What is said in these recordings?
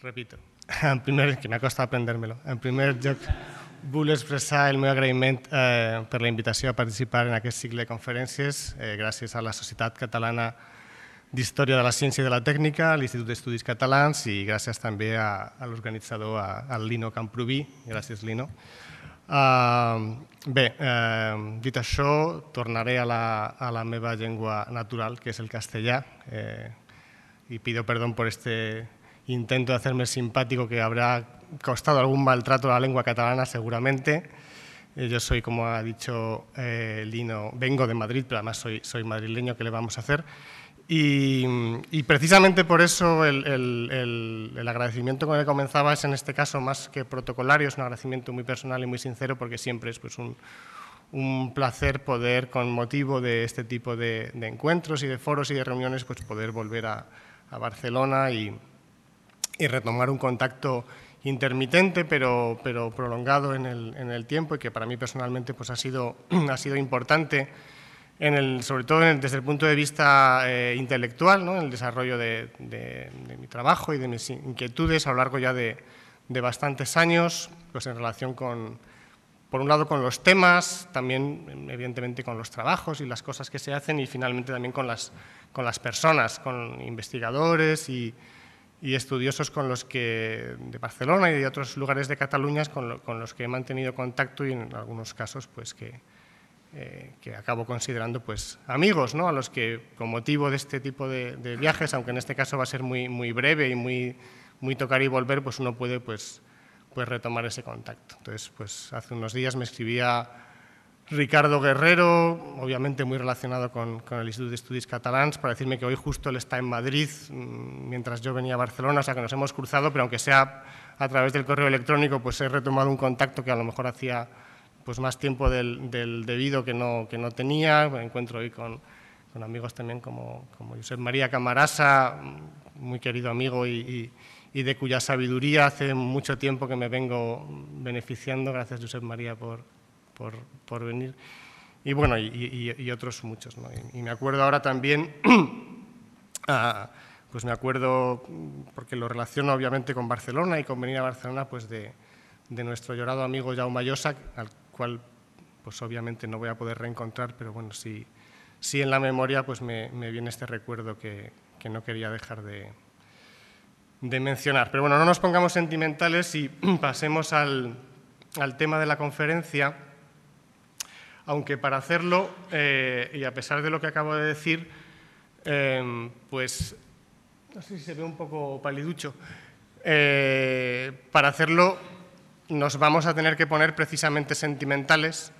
Repito, en primer, que m'ha costat aprendre-me-lo, en primer lloc vull expressar el meu agraïment per la invitació a participar en aquest cicle de conferències, gràcies a la Societat Catalana d'Història de la Ciència i de la Tècnica, a l'Institut d'Estudis Catalans i gràcies també a l'organitzador, al Lino Camproví. Gràcies, Lino. Bé, dit això, tornaré a la meva llengua natural, que és el castellà, i pido perdón por este intento de hacerme simpático que habrá costado algún maltrato a la lengua catalana seguramente. Yo soy, como ha dicho Lino, vengo de Madrid, pero además soy madrileño, ¿qué le vamos a hacer? Y precisamente por eso el agradecimiento con el que comenzaba es en este caso más que protocolario, es un agradecimiento muy personal y muy sincero porque siempre es pues, un placer poder, con motivo de este tipo de encuentros y de foros y de reuniones, pues poder volver a Barcelona y retomar un contacto intermitente pero prolongado en el tiempo y que para mí personalmente pues, ha sido importante, sobre todo desde el punto de vista intelectual, ¿no? En el desarrollo de mi trabajo y de mis inquietudes a lo largo ya de bastantes años, pues en relación con, por un lado, con los temas, también evidentemente con los trabajos y las cosas que se hacen y finalmente también con las personas, con investigadores y estudiosos con los que de Barcelona y de otros lugares de Cataluña con los que he mantenido contacto y en algunos casos pues que acabo considerando pues amigos, ¿no? A los que con motivo de este tipo de viajes, aunque en este caso va a ser muy, muy breve y muy, muy tocar y volver, pues uno puede pues retomar ese contacto. Entonces pues hace unos días me escribía Ricardo Guerrero, obviamente muy relacionado con el Institut d'Estudis Catalans, para decirme que hoy justo él está en Madrid, mientras yo venía a Barcelona, o sea que nos hemos cruzado, pero aunque sea a través del correo electrónico, pues he retomado un contacto que a lo mejor hacía pues, más tiempo del debido que no tenía. Me encuentro hoy con amigos también como Josep María Camarasa, muy querido amigo y de cuya sabiduría hace mucho tiempo que me vengo beneficiando. Gracias, Josep María, por venir, y bueno, y otros muchos, ¿no? Y me acuerdo ahora también, pues me acuerdo, porque lo relaciono obviamente con Barcelona y con venir a Barcelona, pues de nuestro llorado amigo Jaume Ayosa, al cual pues obviamente no voy a poder reencontrar, pero bueno, sí en la memoria pues me viene este recuerdo que no quería dejar de mencionar. Pero bueno, no nos pongamos sentimentales y pasemos al tema de la conferencia. Aunque para hacerlo, y a pesar de lo que acabo de decir, pues, no sé si se ve un poco paliducho, para hacerlo nos vamos a tener que poner precisamente sentimentales,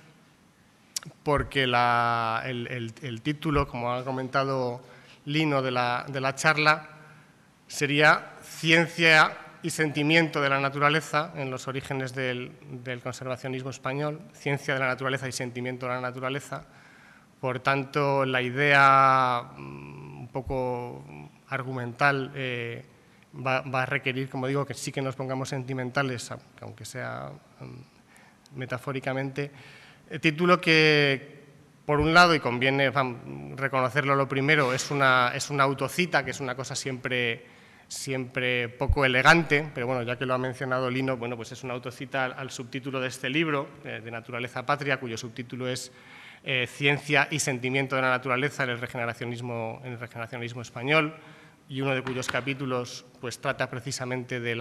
porque el título, como ha comentado Lino de la charla, sería Ciencia y sentimiento de la naturaleza en los orígenes del conservacionismo español, ciencia de la naturaleza y sentimiento de la naturaleza. Por tanto, la idea un poco argumental va a requerir, como digo, que sí que nos pongamos sentimentales, aunque sea metafóricamente. El título que, por un lado, y conviene reconocerlo lo primero, es una autocita, que es una cosa siempre poco elegante, pero bueno, ya que lo ha mencionado Lino, bueno, pues es una autocita al subtítulo de este libro, de Naturaleza Patria, cuyo subtítulo es Ciencia y sentimiento de la naturaleza en el regeneracionismo español, y uno de cuyos capítulos pues trata precisamente de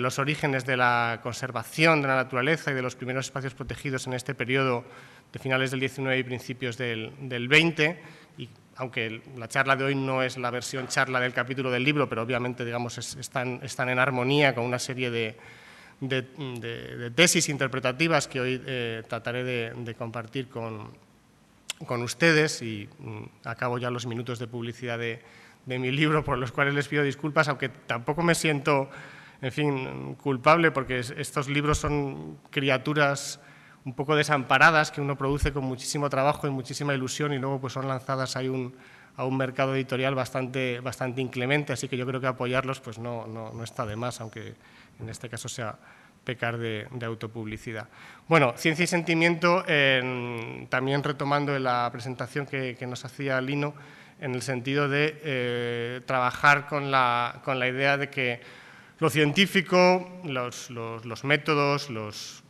los orígenes de la conservación de la naturaleza y de los primeros espacios protegidos en este periodo de finales del XIX y principios del XX, y aunque la charla de hoy no es la versión charla del capítulo del libro, pero obviamente digamos, están en armonía con una serie de tesis interpretativas que hoy trataré de compartir con ustedes, y acabo ya los minutos de publicidad de mi libro, por los cuales les pido disculpas, aunque tampoco me siento, en fin, culpable, porque estos libros son criaturas un poco desamparadas que uno produce con muchísimo trabajo y muchísima ilusión, y luego pues son lanzadas a un mercado editorial bastante inclemente, así que yo creo que apoyarlos pues no está de más, aunque en este caso sea pecar de autopublicidad. Bueno, ciencia y sentimiento, también retomando la presentación que nos hacía Lino, en el sentido de trabajar con la idea de que Lo científico, los métodos, las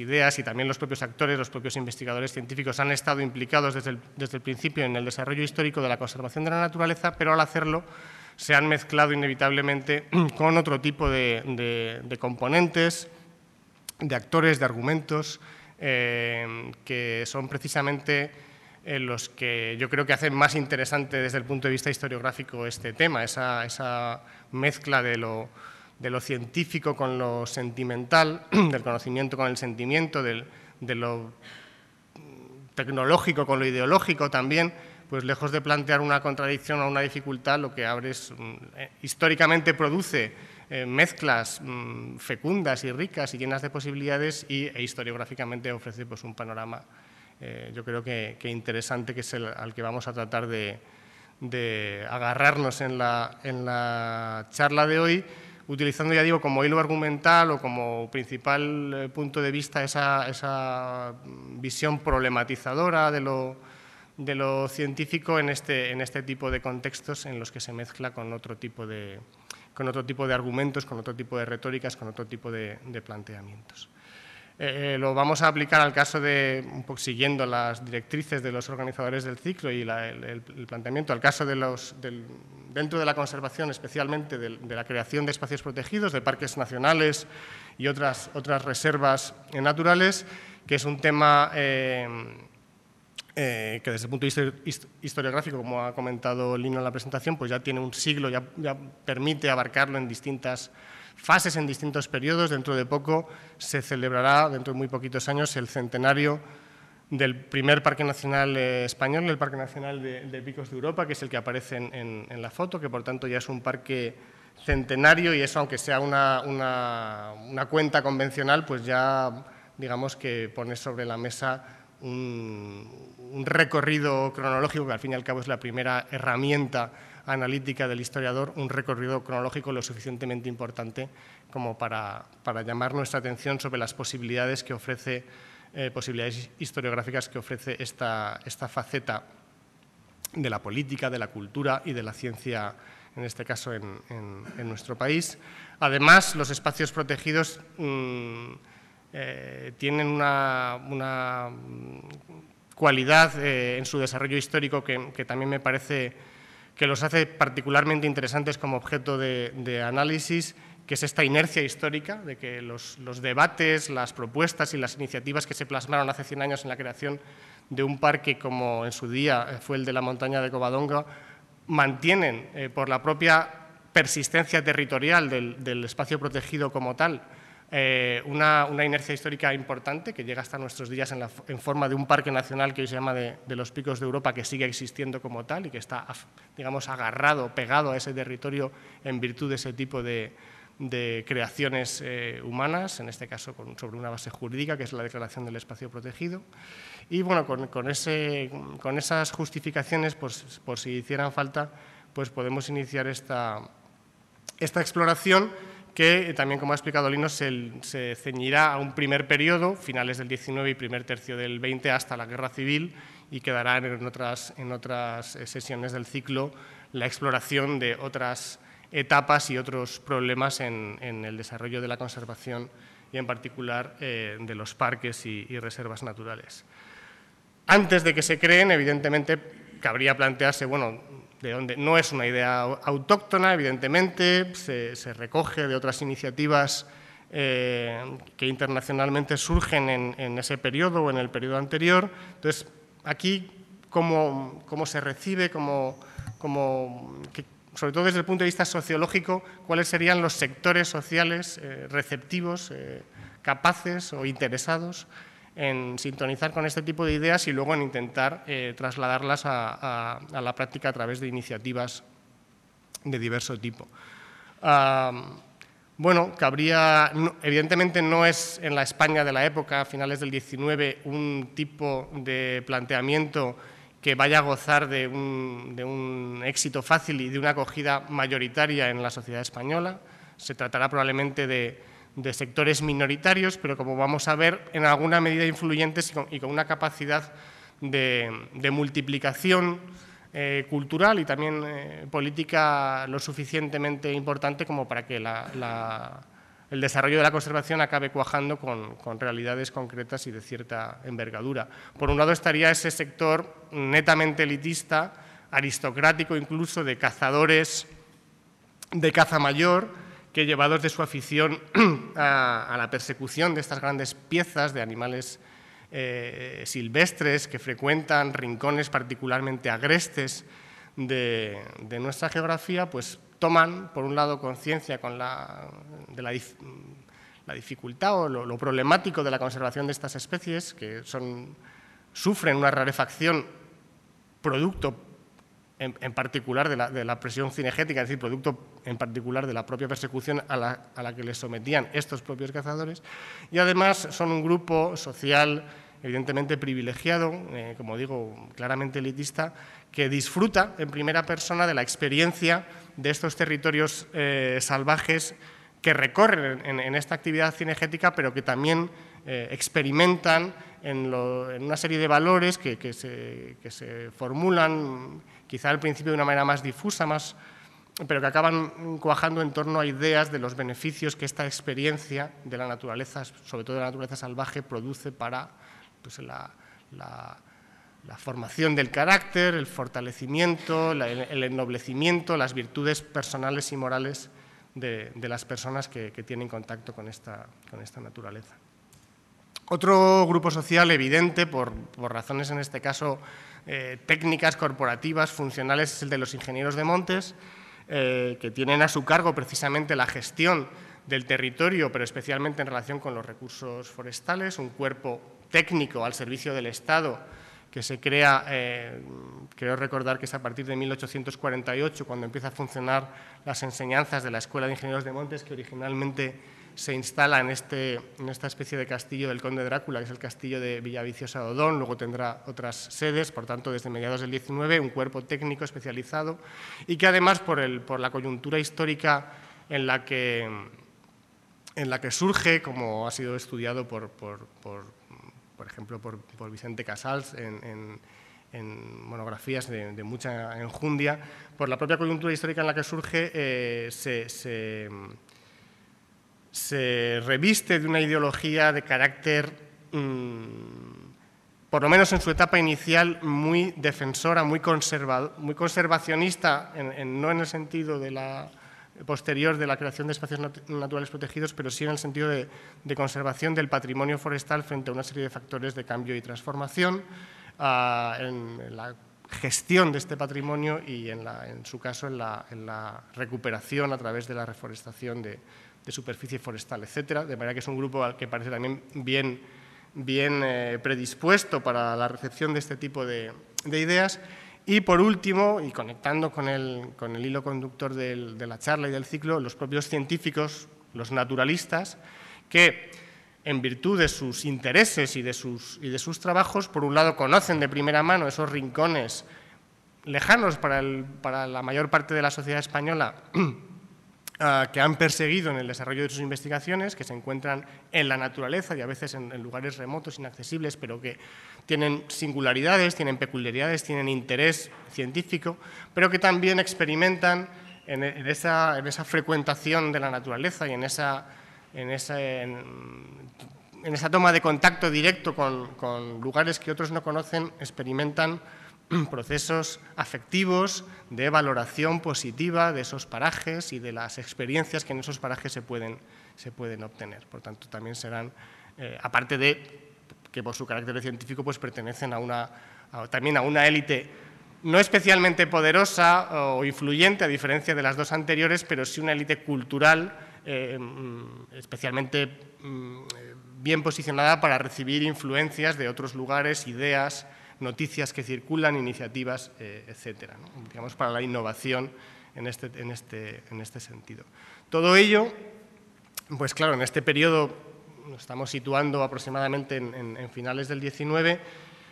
ideas y también los propios actores, los propios investigadores científicos han estado implicados desde el principio en el desarrollo histórico de la conservación de la naturaleza, pero al hacerlo se han mezclado inevitablemente con otro tipo de componentes, de actores, de argumentos, que son precisamente los que yo creo que hacen más interesante desde el punto de vista historiográfico este tema, esa mezcla de lo científico con lo sentimental, del conocimiento con el sentimiento, de lo tecnológico con lo ideológico también, pues lejos de plantear una contradicción o una dificultad, lo que abre es, históricamente produce mezclas fecundas y ricas y llenas de posibilidades e historiográficamente ofrece pues, un panorama yo creo que interesante, que es al que vamos a tratar de agarrarnos en la charla de hoy, utilizando, ya digo, como hilo argumental o como principal punto de vista esa visión problematizadora de lo científico en este tipo de contextos en los que se mezcla con otro tipo de argumentos, con otro tipo de retóricas, con otro tipo de planteamientos. Lo vamos a aplicar al caso de, un poco siguiendo las directrices de los organizadores del ciclo y el planteamiento, al caso dentro de la conservación, especialmente de la creación de espacios protegidos, de parques nacionales y otras reservas naturales, que es un tema que desde el punto de vista historiográfico, como ha comentado Lino en la presentación, pues ya tiene un siglo, ya permite abarcarlo en distintas fases, en distintos periodos. Dentro de poco se celebrará, dentro de muy poquitos años, el centenario del primer Parque Nacional español, el Parque Nacional de Picos de Europa, que es el que aparece en la foto, que por tanto ya es un parque centenario y eso, aunque sea una cuenta convencional, pues ya digamos que pone sobre la mesa un recorrido cronológico, que al fin y al cabo es la primera herramienta analítica del historiador, un recorrido cronológico lo suficientemente importante como para llamar nuestra atención sobre las posibilidades que ofrece, posibilidades historiográficas que ofrece esta faceta de la política, de la cultura y de la ciencia, en este caso en nuestro país. Además, los espacios protegidos tienen una cualidad en su desarrollo histórico que también me parece que los hace particularmente interesantes como objeto de análisis, que es esta inercia histórica de que los debates, las propuestas y las iniciativas que se plasmaron hace 100 años en la creación de un parque como en su día fue el de la montaña de Covadonga, mantienen por la propia persistencia territorial del espacio protegido como tal, una inercia histórica importante que llega hasta nuestros días en forma de un parque nacional que hoy se llama de los Picos de Europa, que sigue existiendo como tal y que está, digamos, agarrado, pegado a ese territorio en virtud de ese tipo de creaciones humanas, en este caso sobre una base jurídica que es la declaración del espacio protegido. Y bueno, con esas justificaciones, pues, por si hicieran falta, pues podemos iniciar esta exploración, que también, como ha explicado Lino, se ceñirá a un primer periodo, finales del XIX y primer tercio del XX, hasta la Guerra Civil, y quedará en otras sesiones del ciclo la exploración de otras etapas y otros problemas en el desarrollo de la conservación y, en particular, de los parques y reservas naturales. Antes de que se creen, evidentemente, cabría plantearse, bueno, de donde no es una idea autóctona, evidentemente, se recoge de otras iniciativas que internacionalmente surgen en ese periodo o en el periodo anterior. Entonces, aquí, ¿cómo se recibe? Sobre todo desde el punto de vista sociológico, ¿cuáles serían los sectores sociales receptivos, capaces o interesados en sintonizar con este tipo de ideas y luego en intentar trasladarlas a la práctica a través de iniciativas de diverso tipo? Bueno, evidentemente no es en la España de la época, a finales del XIX, un tipo de planteamiento que vaya a gozar de un éxito fácil y de una acogida mayoritaria en la sociedad española. Se tratará probablemente de sectores minoritarios, pero como vamos a ver, en alguna medida influyentes y con una capacidad de multiplicación cultural y también política lo suficientemente importante como para que el desarrollo de la conservación acabe cuajando con realidades concretas y de cierta envergadura. Por un lado estaría ese sector netamente elitista, aristocrático incluso, de cazadores de caza mayor, que llevados de su afición a la persecución de estas grandes piezas de animales silvestres que frecuentan rincones particularmente agrestes de nuestra geografía, pues toman, por un lado, conciencia de la dificultad o lo problemático de la conservación de estas especies, que sufren una rarefacción producto en particular de la presión cinegética, es decir, producto en particular de la propia persecución a la que les sometían estos propios cazadores, y además son un grupo social evidentemente privilegiado, como digo, claramente elitista, que disfruta en primera persona de la experiencia de estos territorios salvajes que recorren en esta actividad cinegética, pero que también experimentan en una serie de valores que se formulan quizá al principio de una manera más difusa, pero que acaban cuajando en torno a ideas de los beneficios que esta experiencia de la naturaleza, sobre todo de la naturaleza salvaje, produce para pues, la formación del carácter, el fortalecimiento, el ennoblecimiento, las virtudes personales y morales de las personas que tienen contacto con esta naturaleza. Otro grupo social evidente, por razones en este caso técnicas, corporativas, funcionales, es el de los ingenieros de montes, que tienen a su cargo precisamente la gestión del territorio, pero especialmente en relación con los recursos forestales, un cuerpo técnico al servicio del Estado que se crea, creo recordar que es a partir de 1848, cuando empieza a funcionar las enseñanzas de la Escuela de Ingenieros de Montes, que originalmente se instala en esta especie de castillo del Conde Drácula, que es el castillo de Villaviciosa de Odón, luego tendrá otras sedes, por tanto, desde mediados del XIX, un cuerpo técnico especializado y que además, por la coyuntura histórica en la que surge, como ha sido estudiado por ejemplo, por Vicente Casals en monografías de mucha enjundia, por la propia coyuntura histórica en la que surge, se reviste de una ideología de carácter, por lo menos en su etapa inicial, muy defensora, muy conservacionista, no en el sentido de la posterior de la creación de espacios naturales protegidos, pero sí en el sentido de conservación del patrimonio forestal frente a una serie de factores de cambio y transformación, en la gestión de este patrimonio y, en su caso, en la recuperación a través de la reforestación de superficie forestal, etcétera, de manera que es un grupo al que parece también bien predispuesto para la recepción de este tipo de ideas. Y por último, y conectando con el hilo conductor de la charla y del ciclo, los propios científicos, los naturalistas, que en virtud de sus intereses y de sus trabajos, por un lado conocen de primera mano esos rincones lejanos para la mayor parte de la sociedad española que han perseguido en el desarrollo de sus investigaciones, que se encuentran en la naturaleza y a veces en lugares remotos, inaccesibles, pero que tienen singularidades, tienen peculiaridades, tienen interés científico, pero que también experimentan en esa frecuentación de la naturaleza y en esa toma de contacto directo con lugares que otros no conocen, experimentan procesos afectivos de valoración positiva de esos parajes y de las experiencias que en esos parajes se pueden obtener. Por tanto, también serán, aparte de que por su carácter científico, pues pertenecen también a una élite no especialmente poderosa o influyente, a diferencia de las dos anteriores, pero sí una élite cultural especialmente bien posicionada para recibir influencias de otros lugares, ideas, noticias que circulan, iniciativas, etcétera, ¿no? Digamos, para la innovación en este sentido. Todo ello, pues claro, en este periodo nos estamos situando aproximadamente en finales del XIX,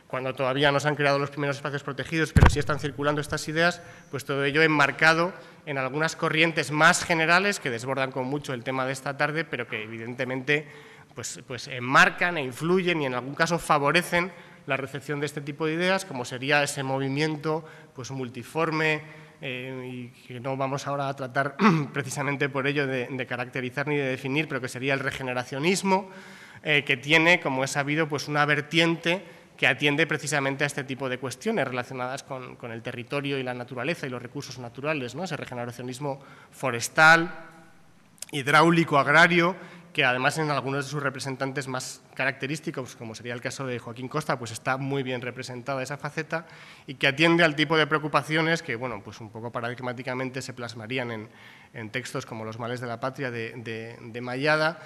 cuando todavía no se han creado los primeros espacios protegidos, pero sí están circulando estas ideas, pues todo ello enmarcado en algunas corrientes más generales que desbordan con mucho el tema de esta tarde, pero que evidentemente pues enmarcan e influyen y en algún caso favorecen la recepción de este tipo de ideas, como sería ese movimiento pues, multiforme, y que no vamos ahora a tratar precisamente por ello de caracterizar ni de definir, pero que sería el regeneracionismo, que tiene, como es sabido, pues, una vertiente que atiende precisamente a este tipo de cuestiones relacionadas con el territorio y la naturaleza y los recursos naturales, ¿no? Ese regeneracionismo forestal, hidráulico, agrario, que además en algunos de sus representantes más característicos, como sería el caso de Joaquín Costa, pues está muy bien representada esa faceta y que atiende al tipo de preocupaciones que, bueno, pues un poco paradigmáticamente se plasmarían en textos como Los males de la patria de Mallada,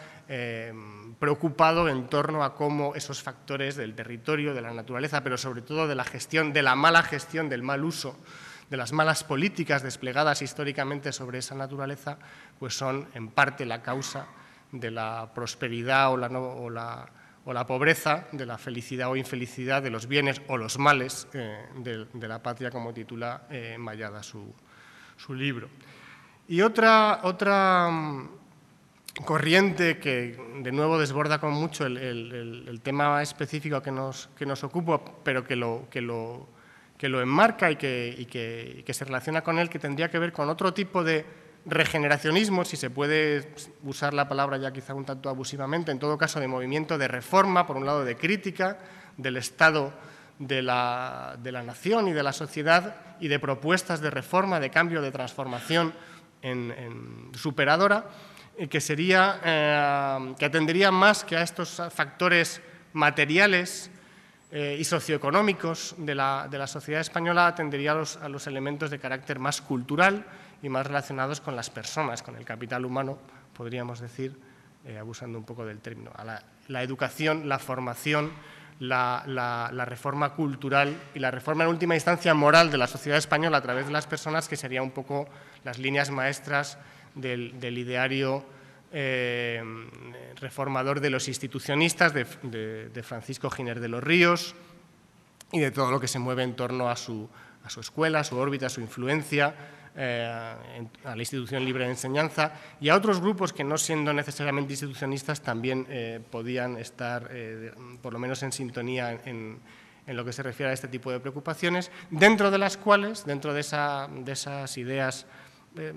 preocupado en torno a cómo esos factores del territorio, de la naturaleza, pero sobre todo de la gestión, de la mala gestión, del mal uso, de las malas políticas desplegadas históricamente sobre esa naturaleza, pues son en parte la causa de la prosperidad o la pobreza, de la felicidad o infelicidad, de los bienes o los males de la patria, como titula Mallada su libro. Y otra corriente que, de nuevo, desborda con mucho el tema específico que nos ocupa, pero que lo enmarca y que se relaciona con él, que tendría que ver con otro tipo de regeneracionismo, si se puede usar la palabra ya quizá un tanto abusivamente, en todo caso de movimiento de reforma, por un lado de crítica del estado de la nación y de la sociedad y de propuestas de reforma, de cambio, de transformación superadora, que sería, que atendería más que a estos factores materiales y socioeconómicos de la sociedad española, atendería a los elementos de carácter más cultural y más relacionados con las personas, con el capital humano, podríamos decir, abusando un poco del término, a la educación, la formación, la reforma cultural y la reforma en última instancia moral de la sociedad española a través de las personas, que sería un poco las líneas maestras del ideario reformador de los institucionistas de Francisco Giner de los Ríos y de todo lo que se mueve en torno a su escuela, a su órbita, a su influencia, a la Institución Libre de Enseñanza y a otros grupos que, no siendo necesariamente institucionistas, también podían estar, por lo menos en sintonía en lo que se refiere a este tipo de preocupaciones, dentro de las cuales, dentro de esas ideas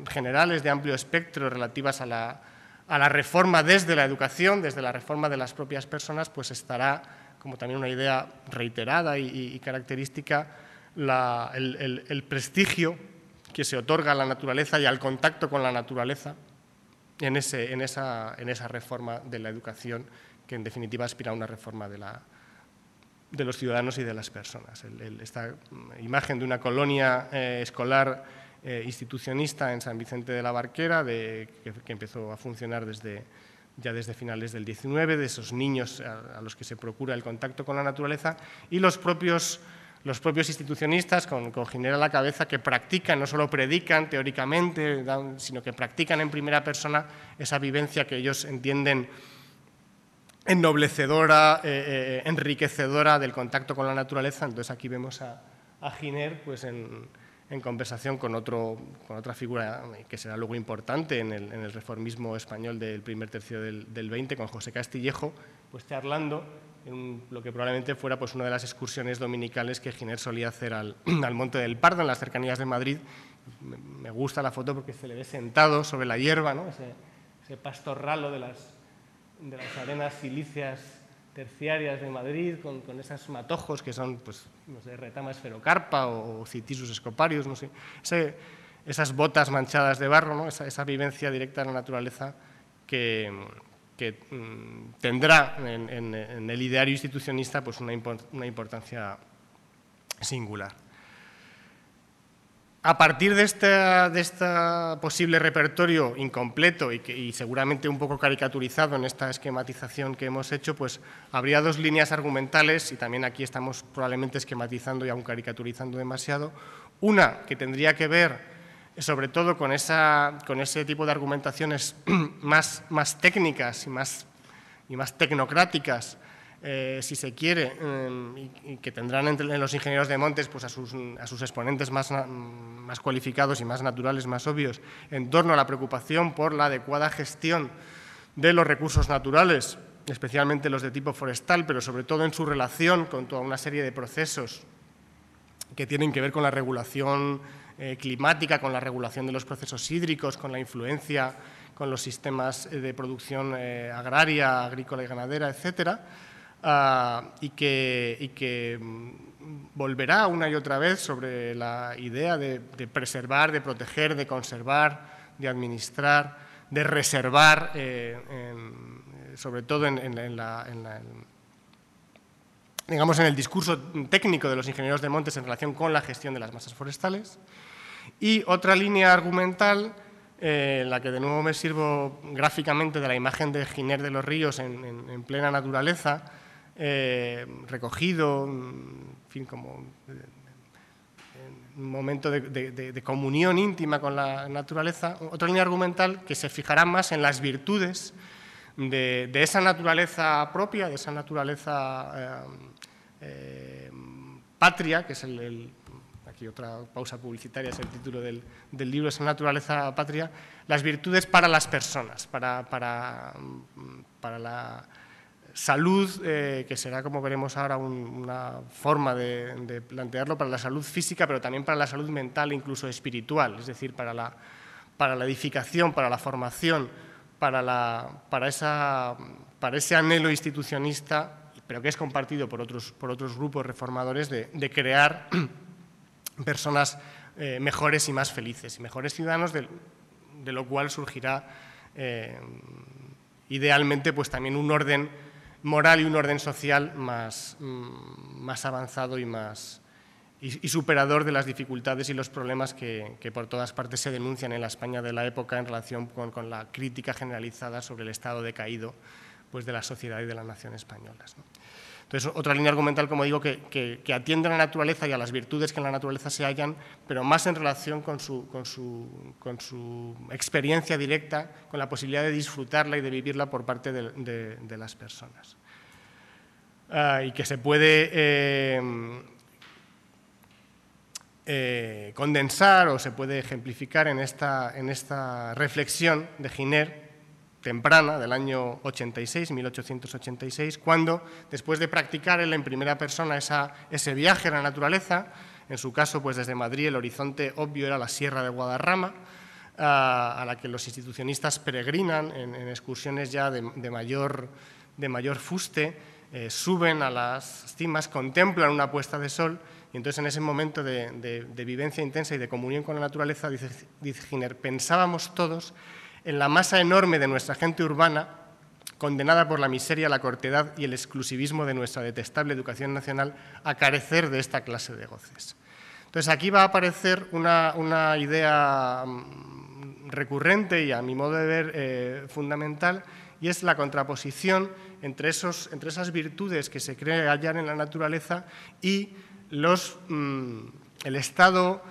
generales de amplio espectro relativas a la reforma desde la educación, desde la reforma de las propias personas, pues estará, como también una idea reiterada y característica, el prestigio que se otorga a la naturaleza y al contacto con la naturaleza en esa reforma de la educación, que en definitiva aspira a una reforma de los ciudadanos y de las personas. Esta imagen de una colonia escolar institucionista en San Vicente de la Barquera, que empezó a funcionar ya desde finales del XIX, de esos niños a los que se procura el contacto con la naturaleza, y los propios institucionistas, con Giner a la cabeza, que practican, no solo predican teóricamente, sino que practican en primera persona esa vivencia que ellos entienden ennoblecedora, enriquecedora del contacto con la naturaleza. Entonces aquí vemos a Giner pues en conversación con otra figura que será luego importante en el reformismo español del primer tercio del 20, con José Castillejo, pues charlando en lo que probablemente fuera pues una de las excursiones dominicales que Giner solía hacer al Monte del Pardo, en las cercanías de Madrid. Me gusta la foto porque se le ve sentado sobre la hierba, ¿no? Ese pastorralo de las arenas silíceas terciarias de Madrid, con esos matojos que son, pues, no sé, retama esferocarpa o citisus scoparius, no sé. Esas botas manchadas de barro, ¿no? Esa vivencia directa de la naturaleza que tendrá en el ideario institucionista pues una importancia singular. A partir de este posible repertorio incompleto y seguramente un poco caricaturizado en esta esquematización que hemos hecho, pues habría dos líneas argumentales, y también aquí estamos probablemente esquematizando y aún caricaturizando demasiado. Una que tendría que ver sobre todo con ese tipo de argumentaciones más técnicas y más tecnocráticas, si se quiere, y que tendrán entre los ingenieros de montes pues a sus exponentes más cualificados y más naturales, más obvios, en torno a la preocupación por la adecuada gestión de los recursos naturales especialmente los de tipo forestal, pero sobre todo en su relación con toda una serie de procesos que tienen que ver con la regulación climática, con la regulación de los procesos hídricos, con la influencia, con los sistemas de producción agraria, agrícola y ganadera, etcétera, y que volverá una y otra vez sobre la idea de preservar, de proteger, de conservar, de administrar, de reservar, sobre todo digamos, en el discurso técnico de los ingenieros de montes en relación con la gestión de las masas forestales. Y otra línea argumental, la que de nuevo me sirvo gráficamente de la imagen de Giner de los Ríos en plena naturaleza, recogido, en fin, como en un momento de comunión íntima con la naturaleza. Otra línea argumental que se fijará más en las virtudes de esa naturaleza propia, de esa naturaleza patria, que es aquí otra pausa publicitaria, es el título del libro, esa naturaleza patria, las virtudes para las personas, para la salud, que será, como veremos ahora, una forma de plantearlo, para la salud física, pero también para la salud mental e incluso espiritual, es decir, para la edificación, para la formación, para ese anhelo institucionista, pero que es compartido por otros grupos reformadores, de crear personas mejores y más felices, y mejores ciudadanos, de lo cual surgirá idealmente, pues, también un orden moral y un orden social más avanzado y superador de las dificultades y los problemas que por todas partes se denuncian en la España de la época en relación con la crítica generalizada sobre el estado decaído, pues, de la sociedad y de la nación españolas, ¿no? Entonces, otra línea argumental, como digo, que atiende a la naturaleza y a las virtudes que en la naturaleza se hallan, pero más en relación con su experiencia directa, con la posibilidad de disfrutarla y de vivirla por parte de las personas. Y que se puede condensar o se puede ejemplificar en esta reflexión de Giner, temprana, del año 86, 1886, cuando, después de practicar él en primera persona ese viaje a la naturaleza, en su caso, pues, desde Madrid, el horizonte obvio era la Sierra de Guadarrama, a la que los institucionistas peregrinan en excursiones ya de mayor fuste, suben a las cimas, contemplan una puesta de sol, y entonces en ese momento de vivencia intensa y de comunión con la naturaleza, dice Giner, pensábamos todos en la masa enorme de nuestra gente urbana, condenada por la miseria, la cortedad y el exclusivismo de nuestra detestable educación nacional, a carecer de esta clase de goces. Entonces, aquí va a aparecer una idea recurrente y, a mi modo de ver, fundamental, y es la contraposición entre esas virtudes que se cree hallar en la naturaleza y el estado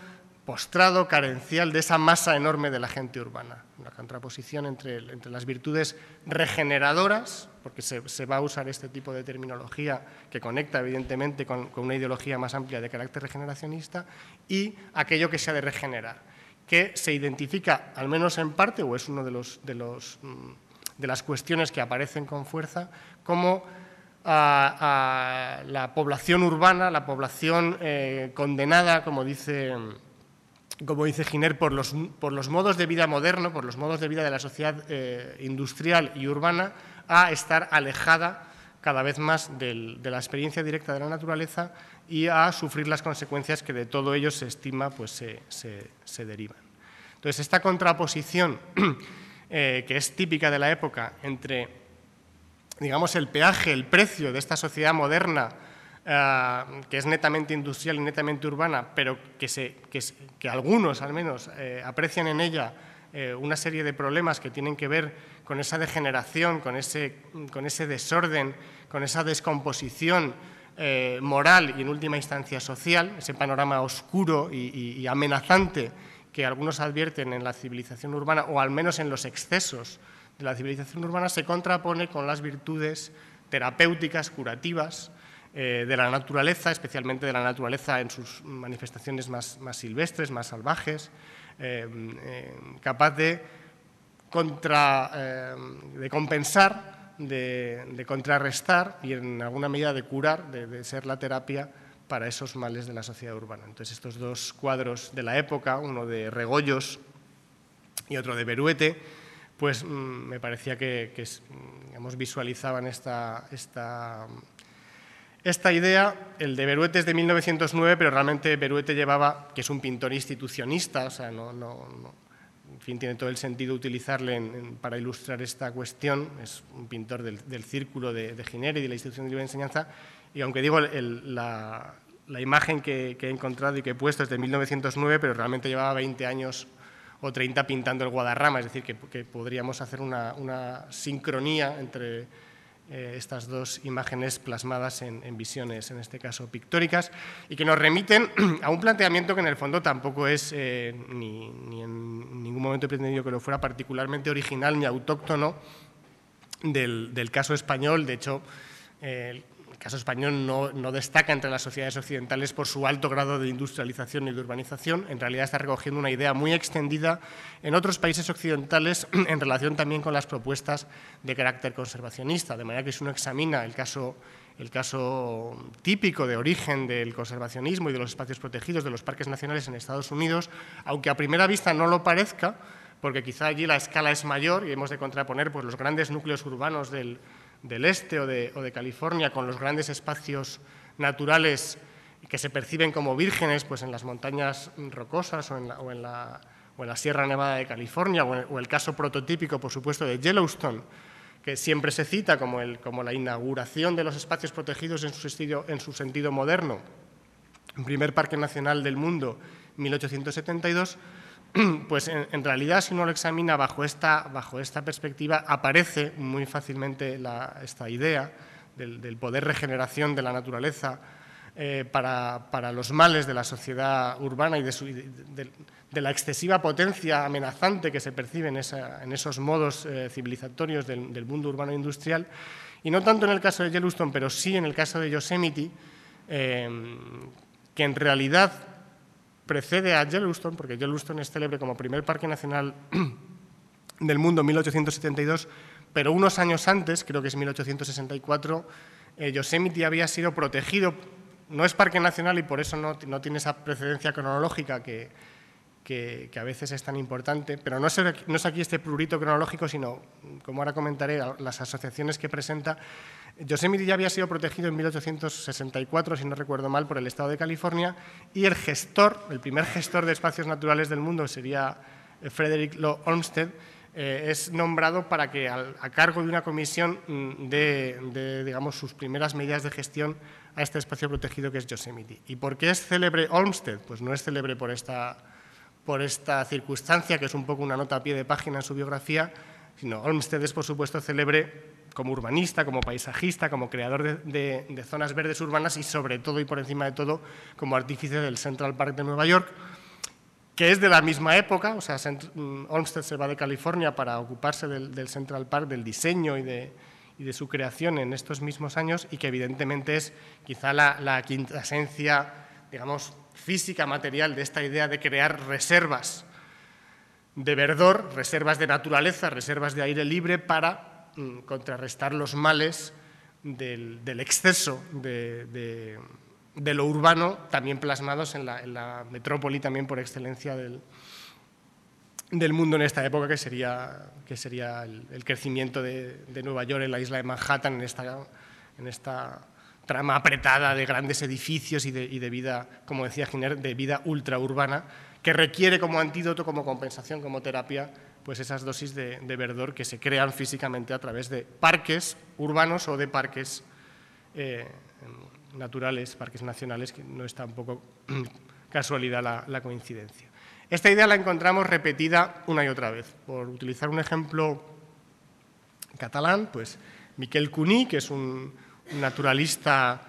postrado, carencial de esa masa enorme de la gente urbana. Una contraposición entre las virtudes regeneradoras, porque se va a usar este tipo de terminología que conecta evidentemente con una ideología más amplia de carácter regeneracionista, y aquello que se ha de regenerar, que se identifica, al menos en parte, o es uno de las cuestiones que aparecen con fuerza, como a la población urbana, la población condenada, como dice Giner, por los modos de vida moderno, por los modos de vida de la sociedad industrial y urbana, a estar alejada cada vez más de la experiencia directa de la naturaleza y a sufrir las consecuencias que de todo ello se estima, pues, se derivan. Entonces, esta contraposición que es típica de la época entre, digamos, el peaje, el precio de esta sociedad moderna, que es netamente industrial y netamente urbana, pero que algunos, al menos, aprecian en ella una serie de problemas que tienen que ver con esa degeneración, con ese desorden, con esa descomposición moral y, en última instancia, social, ese panorama oscuro y amenazante que algunos advierten en la civilización urbana, o al menos en los excesos de la civilización urbana, se contrapone con las virtudes terapéuticas, curativas, de la naturaleza, especialmente de la naturaleza en sus manifestaciones más silvestres, más salvajes, capaz de compensar de contrarrestar y en alguna medida de curar, de ser la terapia para esos males de la sociedad urbana. Entonces, estos dos cuadros de la época, uno de Regoyos y otro de Beruete, pues me parecía que digamos, visualizaban esta idea. El de Beruete es de 1909, pero realmente Beruete llevaba, que es un pintor institucionista, o sea, en fin, tiene todo el sentido utilizarle para ilustrar esta cuestión. Es un pintor del círculo de Giner y de la Institución Libre de Enseñanza. Y aunque digo, la imagen que he encontrado y que he puesto es de 1909, pero realmente llevaba 20 años o 30 pintando el Guadarrama, es decir, que podríamos hacer una sincronía entre estas dos imágenes plasmadas en visiones, en este caso pictóricas, y que nos remiten a un planteamiento que en el fondo tampoco es, ni en ningún momento he pretendido que lo fuera particularmente original ni autóctono del caso español. De hecho, el caso español no destaca entre las sociedades occidentales por su alto grado de industrialización y de urbanización. En realidad está recogiendo una idea muy extendida en otros países occidentales en relación también con las propuestas de carácter conservacionista. De manera que si uno examina el caso típico de origen del conservacionismo y de los espacios protegidos de los parques nacionales en Estados Unidos, aunque a primera vista no lo parezca, porque quizá allí la escala es mayor y hemos de contraponer pues, los grandes núcleos urbanos del este o de California con los grandes espacios naturales que se perciben como vírgenes pues en las montañas rocosas o en la Sierra Nevada de California o el caso prototípico, por supuesto, de Yellowstone, que siempre se cita como la inauguración de los espacios protegidos en su sentido moderno, el primer parque nacional del mundo, 1872, pues en realidad, si uno lo examina bajo esta perspectiva, aparece muy fácilmente esta idea del poder regeneración de la naturaleza para los males de la sociedad urbana y de la excesiva potencia amenazante que se percibe en esos modos civilizatorios del mundo urbano industrial. Y no tanto en el caso de Yellowstone, pero sí en el caso de Yosemite, que en realidad precede a Yellowstone, porque Yellowstone es célebre como primer parque nacional del mundo en 1872, pero unos años antes, creo que es 1864, Yosemite había sido protegido, no es parque nacional y por eso no tiene esa precedencia cronológica que a veces es tan importante, pero no es aquí este prurito cronológico, sino, como ahora comentaré, las asociaciones que presenta. Yosemite ya había sido protegido en 1864, si no recuerdo mal, por el Estado de California, y el primer gestor de espacios naturales del mundo, sería Frederick Law Olmsted, es nombrado para que, a cargo de una comisión, de digamos, sus primeras medidas de gestión a este espacio protegido que es Yosemite. ¿Y por qué es célebre Olmsted? Pues no es célebre por esta circunstancia, que es un poco una nota a pie de página en su biografía, sino Olmsted es, por supuesto, célebre como urbanista, como paisajista, como creador de zonas verdes urbanas y, sobre todo y por encima de todo, como artífice del Central Park de Nueva York, que es de la misma época. O sea, Olmsted se va de California para ocuparse del Central Park, del diseño y de su creación en estos mismos años, y que evidentemente es quizá la quintasencia, digamos, física, material de esta idea de crear reservas de verdor, reservas de naturaleza, reservas de aire libre para contrarrestar los males del exceso de lo urbano, también plasmados en la metrópoli también por excelencia del mundo en esta época, que sería el crecimiento de Nueva York en la isla de Manhattan, en esta trama apretada de grandes edificios y de vida, como decía Giner, de vida ultraurbana, que requiere como antídoto, como compensación, como terapia, pues esas dosis de verdor que se crean físicamente a través de parques urbanos o de parques naturales, parques nacionales, que no es tampoco casualidad la coincidencia. Esta idea la encontramos repetida una y otra vez. Por utilizar un ejemplo catalán, pues Miquel Cuní, que es un naturalista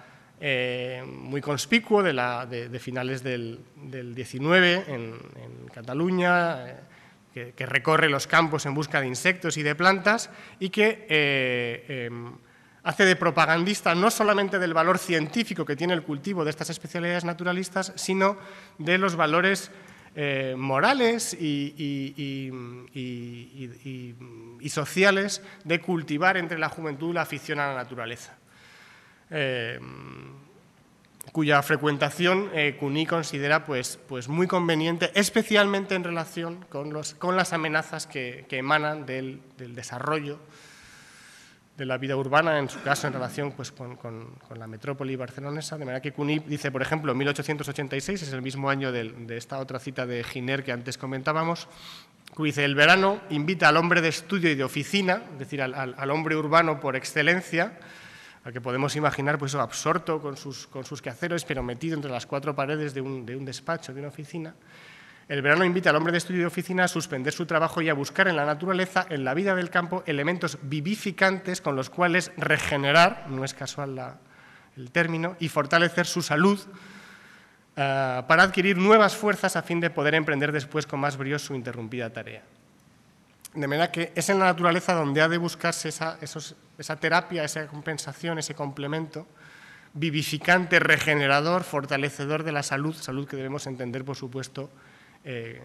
muy conspicuo de finales del XIX en Cataluña, que recorre los campos en busca de insectos y de plantas y que hace de propagandista no solamente del valor científico que tiene el cultivo de estas especialidades naturalistas, sino de los valores morales y sociales de cultivar entre la juventud la afición a la naturaleza, cuya frecuentación Cuní considera pues muy conveniente, especialmente en relación con las amenazas que emanan del desarrollo de la vida urbana, en su caso en relación pues, con la metrópoli barcelonesa. De manera que Cuní dice, por ejemplo, en 1886, es el mismo año de esta otra cita de Giner que antes comentábamos, Cuní dice, el verano invita al hombre de estudio y de oficina, es decir, al hombre urbano por excelencia, al que podemos imaginar pues, absorto con sus quehaceres, pero metido entre las cuatro paredes de un despacho, de una oficina. El verano invita al hombre de estudio y oficina a suspender su trabajo y a buscar en la naturaleza, en la vida del campo, elementos vivificantes con los cuales regenerar, no es casual el término, y fortalecer su salud para adquirir nuevas fuerzas a fin de poder emprender después con más brío su interrumpida tarea. De manera que es en la naturaleza donde ha de buscarse esa terapia, esa compensación, ese complemento vivificante, regenerador, fortalecedor de la salud, salud que debemos entender, por supuesto,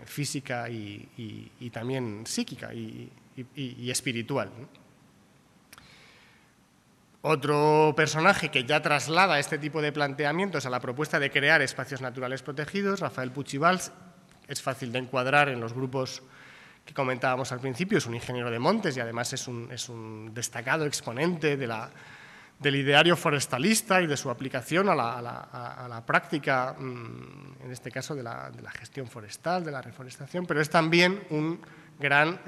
física y también psíquica y espiritual. Otro personaje que ya traslada este tipo de planteamientos a la propuesta de crear espacios naturales protegidos, Rafael Puchivals, es fácil de encuadrar en los grupos que comentábamos al principio, es un ingeniero de montes y además es un destacado exponente del ideario forestalista y de su aplicación a la práctica, en este caso, de la gestión forestal, de la reforestación, pero es también un gran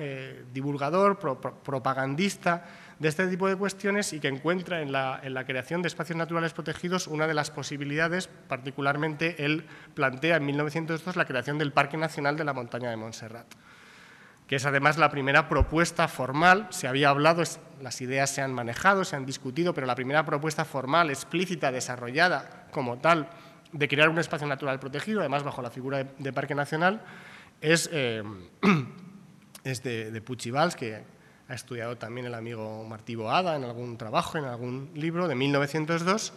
divulgador, propagandista de este tipo de cuestiones y que encuentra en la creación de espacios naturales protegidos una de las posibilidades. Particularmente él plantea en 1902 la creación del Parque Nacional de la Montaña de Montserrat, que es además la primera propuesta formal. Se había hablado, las ideas se han manejado, se han discutido, pero la primera propuesta formal, explícita, desarrollada como tal, de crear un espacio natural protegido, además bajo la figura de Parque Nacional, es de Puchivals, que ha estudiado también el amigo Martí Boada en algún trabajo, en algún libro, de 1902,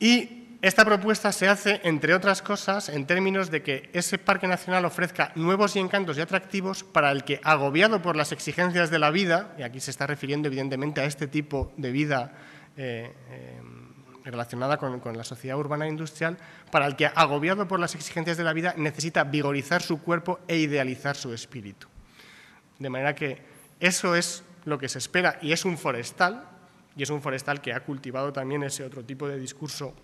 y esta propuesta se hace, entre otras cosas, en términos de que ese parque nacional ofrezca nuevos encantos y atractivos para el que, agobiado por las exigencias de la vida, y aquí se está refiriendo evidentemente a este tipo de vida relacionada con la sociedad urbana e industrial, para el que, agobiado por las exigencias de la vida, necesita vigorizar su cuerpo e idealizar su espíritu. De manera que eso es lo que se espera, y es un forestal, que ha cultivado también ese otro tipo de discurso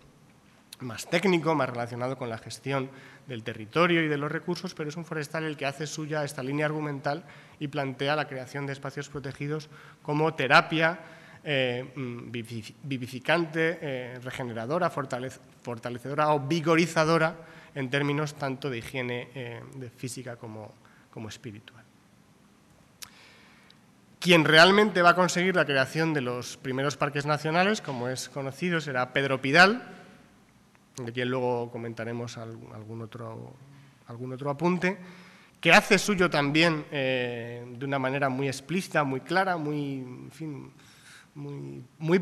más técnico, más relacionado con la gestión del territorio y de los recursos, pero es un forestal el que hace suya esta línea argumental y plantea la creación de espacios protegidos como terapia vivificante, regeneradora, fortalecedora o vigorizadora en términos tanto de higiene de física como espiritual. Quien realmente va a conseguir la creación de los primeros parques nacionales, como es conocido, será Pedro Pidal, de quien luego comentaremos algún otro apunte, que hace suyo también de una manera muy explícita, muy clara, muy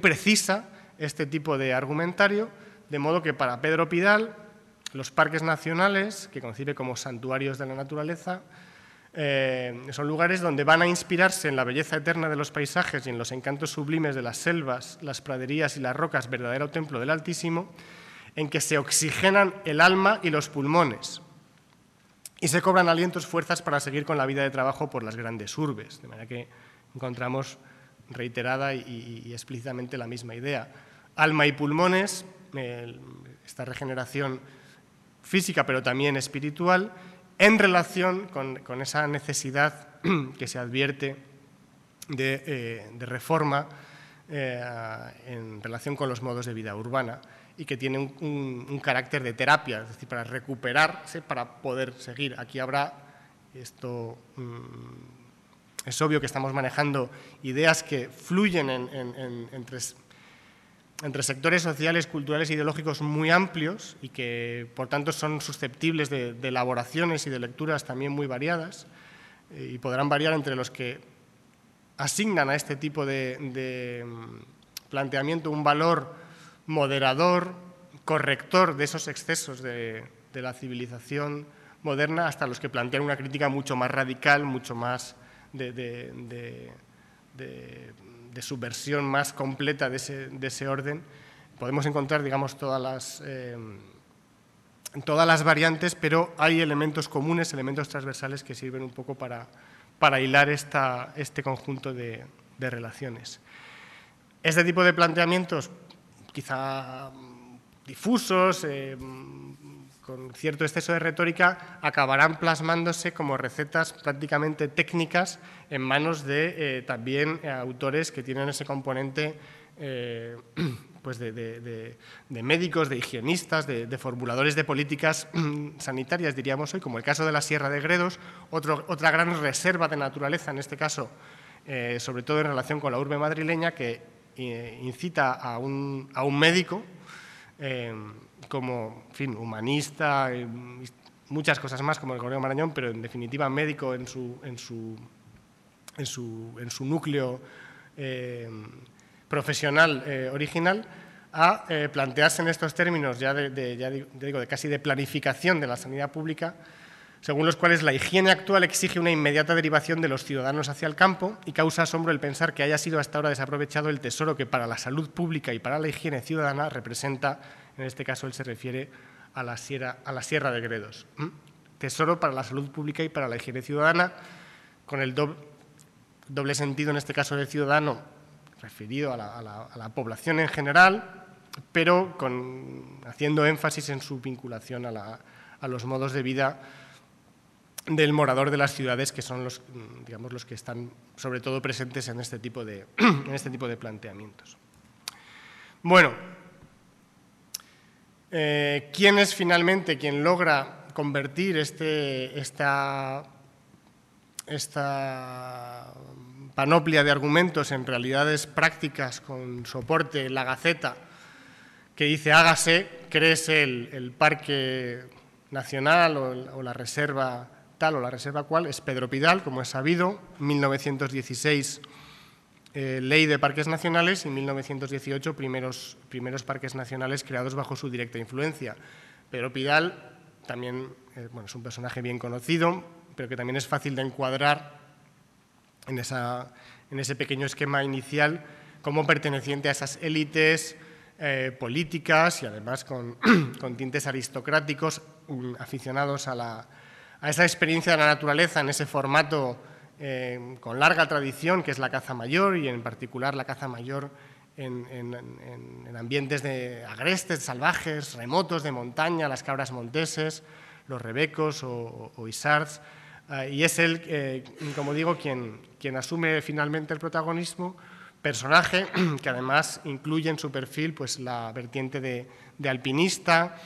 precisa este tipo de argumentario, de modo que para Pedro Pidal los parques nacionales, que concibe como santuarios de la naturaleza, son lugares donde van a inspirarse en la belleza eterna de los paisajes y en los encantos sublimes de las selvas, las praderías y las rocas, verdadero templo del Altísimo, en que se oxigenan el alma y los pulmones y se cobran alientos, fuerzas para seguir con la vida de trabajo por las grandes urbes. De manera que encontramos reiterada y explícitamente la misma idea. Alma y pulmones, esta regeneración física pero también espiritual, en relación con esa necesidad que se advierte de reforma en relación con los modos de vida urbana, y que tiene un carácter de terapia, es decir, para recuperarse, para poder seguir. Aquí habrá, esto es obvio que estamos manejando ideas que fluyen entre sectores sociales, culturales e ideológicos muy amplios y que, por tanto, son susceptibles de elaboraciones y de lecturas también muy variadas, y podrán variar entre los que asignan a este tipo de planteamiento un valor moderador, corrector de esos excesos de la civilización moderna, hasta los que plantean una crítica mucho más radical, mucho más de subversión más completa de ese orden. Podemos encontrar, digamos, todas las variantes, pero hay elementos comunes, elementos transversales que sirven un poco para hilar este conjunto de relaciones. Este tipo de planteamientos, quizá difusos, con cierto exceso de retórica, acabarán plasmándose como recetas prácticamente técnicas en manos de también autores que tienen ese componente pues de médicos, de higienistas, de formuladores de políticas sanitarias, diríamos hoy, como el caso de la Sierra de Gredos, otra gran reserva de naturaleza, en este caso, sobre todo en relación con la urbe madrileña, que incita a un médico, como, en fin, humanista, muchas cosas más, como el Correo Marañón, pero en definitiva médico en su núcleo profesional original, a plantearse en estos términos ya digo, de casi de planificación de la sanidad pública, según los cuales la higiene actual exige una inmediata derivación de los ciudadanos hacia el campo, y causa asombro el pensar que haya sido hasta ahora desaprovechado el tesoro que para la salud pública y para la higiene ciudadana representa, en este caso él se refiere a la Sierra de Gredos. Tesoro para la salud pública y para la higiene ciudadana, con el doble sentido en este caso de ciudadano, referido a la población en general, pero haciendo énfasis en su vinculación a los modos de vida del morador de las ciudades, que son los, digamos, los que están sobre todo presentes en este tipo de planteamientos. Bueno, ¿quién es finalmente quien logra convertir esta panoplia de argumentos en realidades prácticas con soporte en la Gaceta, que dice hágase, créese el parque nacional o la reserva tal o la reserva cual? Es Pedro Pidal, como es sabido, 1916 Ley de Parques Nacionales y 1918 primeros parques nacionales creados bajo su directa influencia. Pedro Pidal también es un personaje bien conocido, pero que también es fácil de encuadrar en ese pequeño esquema inicial como perteneciente a esas élites políticas y además con tintes aristocráticos, aficionados a esa experiencia de la naturaleza en ese formato con larga tradición, que es la caza mayor, y en particular la caza mayor en ambientes de agrestes, salvajes, remotos, de montaña, las cabras monteses, los rebecos o isards. Y es él, como digo, quien asume finalmente el protagonismo, personaje que además incluye en su perfil pues, la vertiente de alpinista.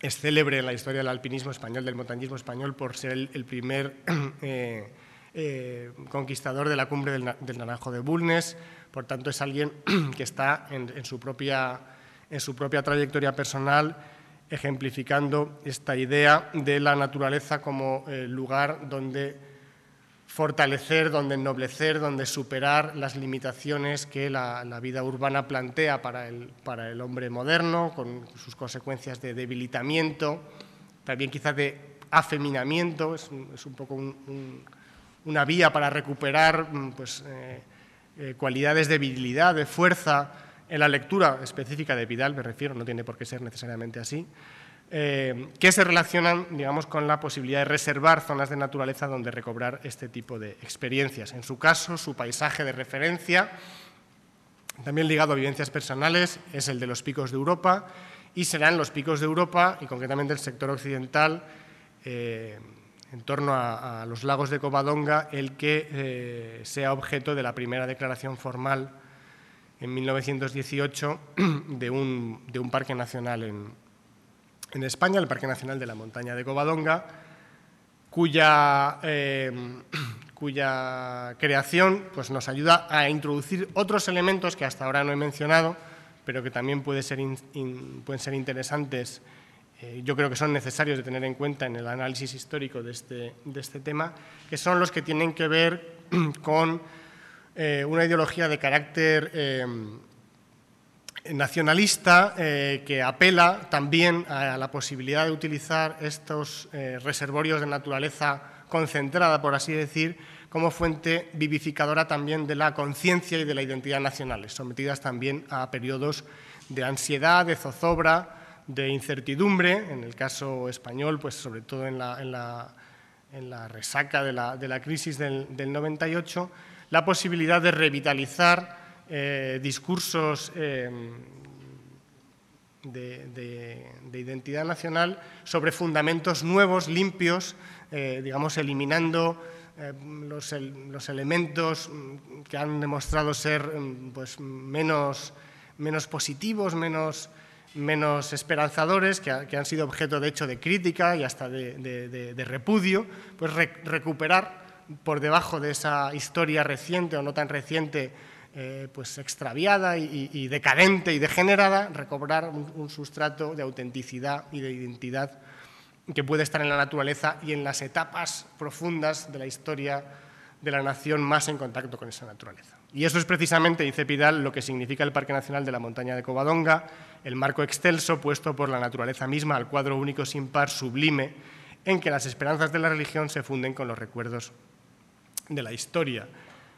Es célebre en la historia del alpinismo español, del montañismo español, por ser el primer conquistador de la cumbre del Naranjo de Bulnes. Por tanto, es alguien que está en su propia trayectoria personal ejemplificando esta idea de la naturaleza como lugar donde fortalecer, donde ennoblecer, donde superar las limitaciones que la vida urbana plantea para el hombre moderno, con sus consecuencias de debilitamiento, también quizás de afeminamiento. Es un poco una vía para recuperar pues, cualidades de virilidad, de fuerza. En la lectura específica de Pidal, me refiero, no tiene por qué ser necesariamente así, que se relacionan, digamos, con la posibilidad de reservar zonas de naturaleza donde recobrar este tipo de experiencias. En su caso, su paisaje de referencia, también ligado a vivencias personales, es el de los Picos de Europa, y serán los Picos de Europa, y concretamente el sector occidental, en torno a los lagos de Covadonga, el que sea objeto de la primera declaración formal en 1918 de un parque nacional en España, el Parque Nacional de la Montaña de Covadonga, cuya creación pues, nos ayuda a introducir otros elementos que hasta ahora no he mencionado, pero que también pueden ser interesantes. Yo creo que son necesarios de tener en cuenta en el análisis histórico de este tema, que son los que tienen que ver con una ideología de carácter nacionalista que apela también a la posibilidad de utilizar estos reservorios de naturaleza concentrada, por así decir, como fuente vivificadora también de la conciencia y de la identidad nacionales, sometidas también a periodos de ansiedad, de zozobra, de incertidumbre, en el caso español, pues sobre todo en la resaca de la crisis del 98, la posibilidad de revitalizar discursos de identidad nacional sobre fundamentos nuevos, limpios, digamos, eliminando los elementos que han demostrado ser pues, menos positivos, menos esperanzadores, que han sido objeto de hecho de crítica y hasta de repudio, pues recuperar por debajo de esa historia reciente o no tan reciente, pues extraviada y decadente y degenerada, recobrar un sustrato de autenticidad y de identidad que puede estar en la naturaleza y en las etapas profundas de la historia de la nación más en contacto con esa naturaleza. Y eso es precisamente, dice Pidal, lo que significa el Parque Nacional de la Montaña de Covadonga, el marco excelso puesto por la naturaleza misma al cuadro único sin par sublime en que las esperanzas de la religión se funden con los recuerdos de la historia.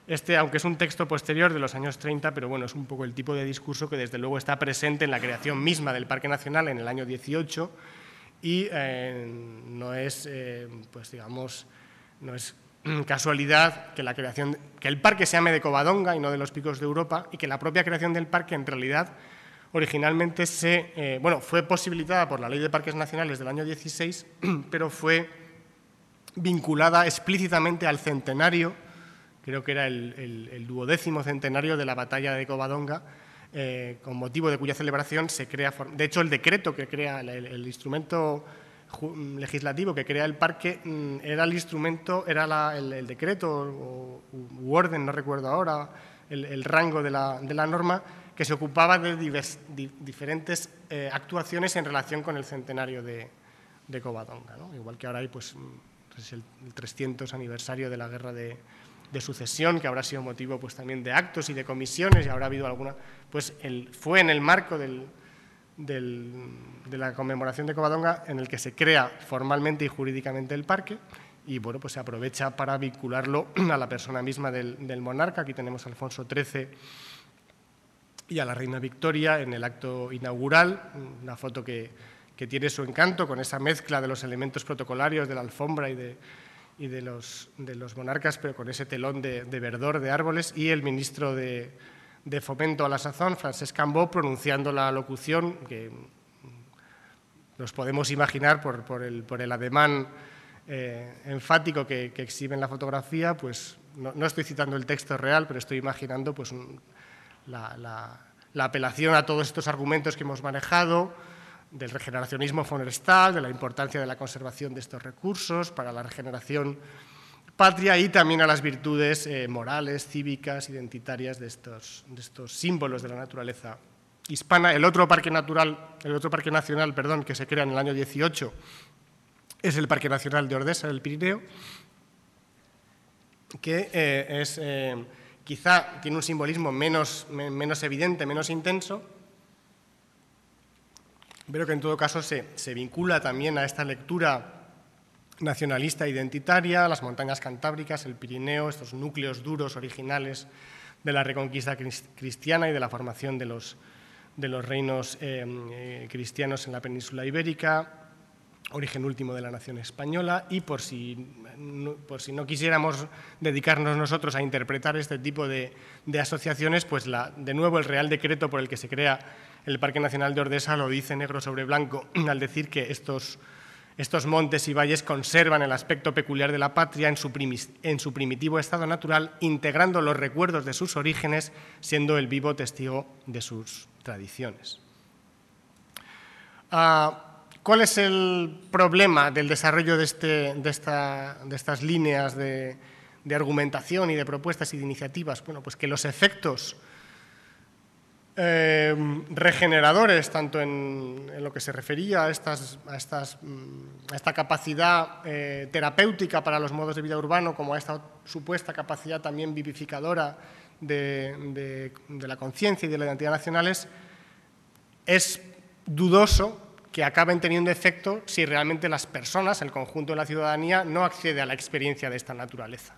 Este, aunque es un texto posterior de los años 30, pero bueno, es un poco el tipo de discurso que desde luego está presente en la creación misma del Parque Nacional en el año 18 y no es, pues digamos, no es casualidad que la creación, que el parque se llame de Covadonga y no de los Picos de Europa y que la propia creación del parque en realidad originalmente se, bueno, fue posibilitada por la Ley de Parques Nacionales del año 16, pero fue vinculada explícitamente al centenario. Creo que era el 12º centenario de la batalla de Covadonga, con motivo de cuya celebración se crea… De hecho, el decreto que crea, el instrumento legislativo que crea el parque, era el instrumento, era el decreto u orden, no recuerdo ahora, el rango de la norma, que se ocupaba de diferentes actuaciones en relación con el centenario de Covadonga, ¿no? Igual que ahora hay pues, el 300 aniversario de la guerra de sucesión, que habrá sido motivo pues, también de actos y de comisiones, y habrá habido alguna… Pues fue en el marco de la conmemoración de Covadonga en el que se crea formalmente y jurídicamente el parque, y bueno, pues se aprovecha para vincularlo a la persona misma del monarca. Aquí tenemos a Alfonso XIII y a la reina Victoria en el acto inaugural, una foto que tiene su encanto con esa mezcla de los elementos protocolarios de la alfombra y de los monarcas, pero con ese telón de verdor, de árboles, y el ministro de Fomento a la sazón, Francesc Cambó, pronunciando la locución, que nos podemos imaginar por el ademán enfático que exhibe en la fotografía, pues no estoy citando el texto real, pero estoy imaginando pues, la apelación a todos estos argumentos que hemos manejado, del regeneracionismo forestal, de la importancia de la conservación de estos recursos para la regeneración patria y también a las virtudes morales, cívicas, identitarias de estos símbolos de la naturaleza hispana. El otro parque nacional, que se crea en el año 18 es el Parque Nacional de Ordesa, del Pirineo, que quizá tiene un simbolismo menos evidente, menos intenso, pero que en todo caso se vincula también a esta lectura nacionalista identitaria, las montañas cantábricas, el Pirineo, estos núcleos duros originales de la reconquista cristiana y de la formación de los reinos cristianos en la península ibérica, origen último de la nación española, y por si no quisiéramos dedicarnos nosotros a interpretar este tipo de asociaciones, pues de nuevo el Real Decreto por el que se crea el Parque Nacional de Ordesa lo dice negro sobre blanco al decir que estos montes y valles conservan el aspecto peculiar de la patria en su primitivo estado natural, integrando los recuerdos de sus orígenes, siendo el vivo testigo de sus tradiciones. ¿Cuál es el problema del desarrollo de estas líneas de argumentación y de propuestas y de iniciativas? Bueno, pues que los efectos regeneradores, tanto en lo que se refería a esta capacidad terapéutica para los modos de vida urbano, como a esta supuesta capacidad también vivificadora de la conciencia y de la identidad nacionales, es dudoso que acaben teniendo efecto si realmente las personas, el conjunto de la ciudadanía, no accede a la experiencia de esta naturaleza.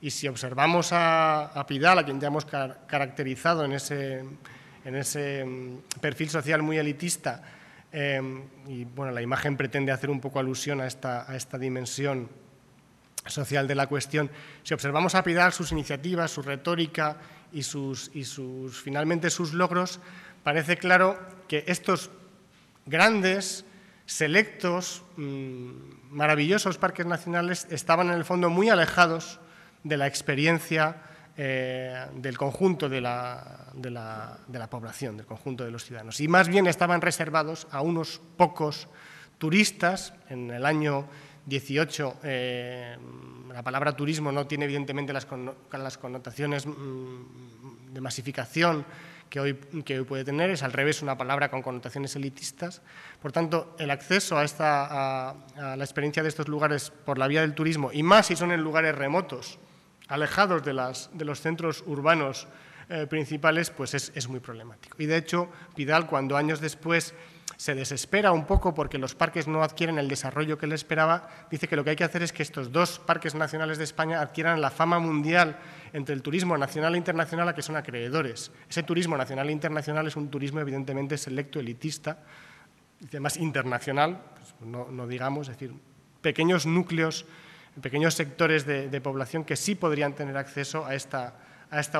Y si observamos a Pidal, a quien ya hemos caracterizado en ese perfil social muy elitista, y bueno, la imagen pretende hacer un poco alusión a esta dimensión social de la cuestión, si observamos a Pidal, sus iniciativas, su retórica y finalmente sus logros, parece claro que estos grandes, selectos, maravillosos parques nacionales estaban en el fondo muy alejados de la experiencia del conjunto de la población, del conjunto de los ciudadanos. Y más bien estaban reservados a unos pocos turistas. En el año 18, la palabra turismo no tiene evidentemente las connotaciones de masificación que hoy puede tener, es al revés una palabra con connotaciones elitistas. Por tanto, el acceso a la experiencia de estos lugares por la vía del turismo, y más si son en lugares remotos, alejados de los centros urbanos principales, pues es muy problemático. Y de hecho, Pidal, cuando años después se desespera un poco porque los parques no adquieren el desarrollo que él esperaba, dice que lo que hay que hacer es que estos dos parques nacionales de España adquieran la fama mundial entre el turismo nacional e internacional a que son acreedores. Ese turismo nacional e internacional es un turismo evidentemente selecto, elitista, y además internacional, pues no digamos, es decir, pequeños núcleos, pequeños sectores de población que sí podrían tener acceso a esta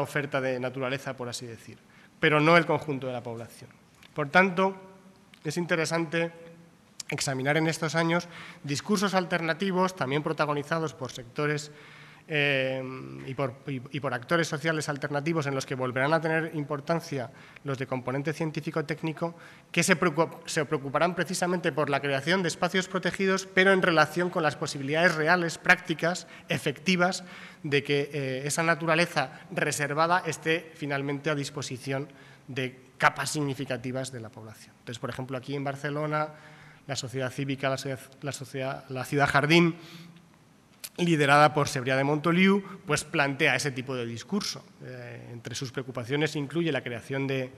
oferta de naturaleza, por así decir, pero no el conjunto de la población. Por tanto, es interesante examinar en estos años discursos alternativos, también protagonizados por sectores y por actores sociales alternativos en los que volverán a tener importancia los de componente científico-técnico, que se preocuparán precisamente por la creación de espacios protegidos, pero en relación con las posibilidades reales, prácticas, efectivas, de que esa naturaleza reservada esté finalmente a disposición de capas significativas de la población. Entonces, por ejemplo, aquí en Barcelona, la sociedad cívica, la ciudad jardín, liderada por Sebría de Montoliu, pues plantea ese tipo de discurso. Entre sus preocupaciones incluye la creación de